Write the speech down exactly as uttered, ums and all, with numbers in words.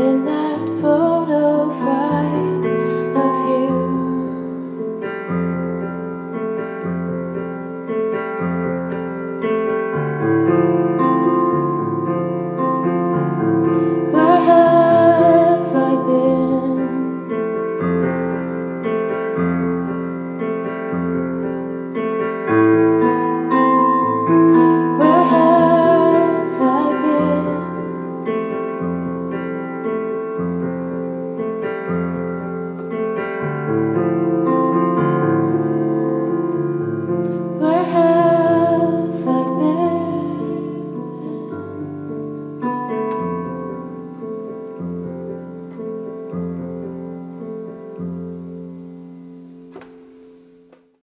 and I